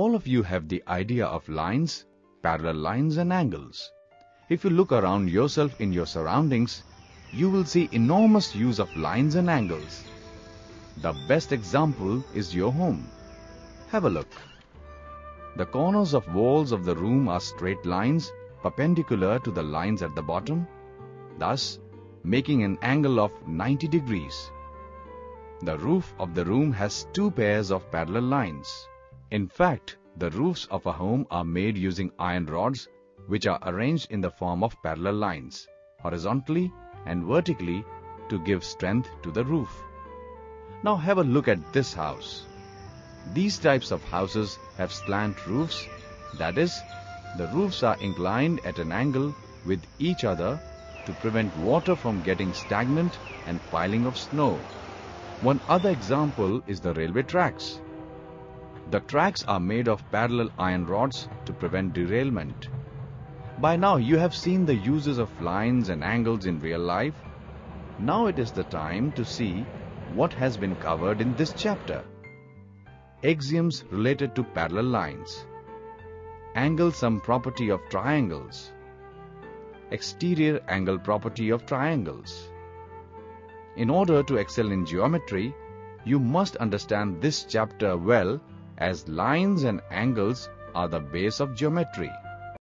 All of you have the idea of lines, parallel lines and angles. If you look around yourself in your surroundings, you will see enormous use of lines and angles. The best example is your home. Have a look. The corners of walls of the room are straight lines perpendicular to the lines at the bottom, thus making an angle of 90 degrees. The roof of the room has two pairs of parallel lines. In fact, the roofs of a home are made using iron rods, which are arranged in the form of parallel lines, horizontally and vertically, to give strength to the roof. Now have a look at this house. These types of houses have slant roofs, that is, the roofs are inclined at an angle with each other to prevent water from getting stagnant and piling of snow. One other example is the railway tracks. The tracks are made of parallel iron rods to prevent derailment. By now you have seen the uses of lines and angles in real life. Now it is the time to see what has been covered in this chapter. Axioms related to parallel lines. Angle sum property of triangles. Exterior angle property of triangles. In order to excel in geometry, you must understand this chapter well, as lines and angles are the base of geometry.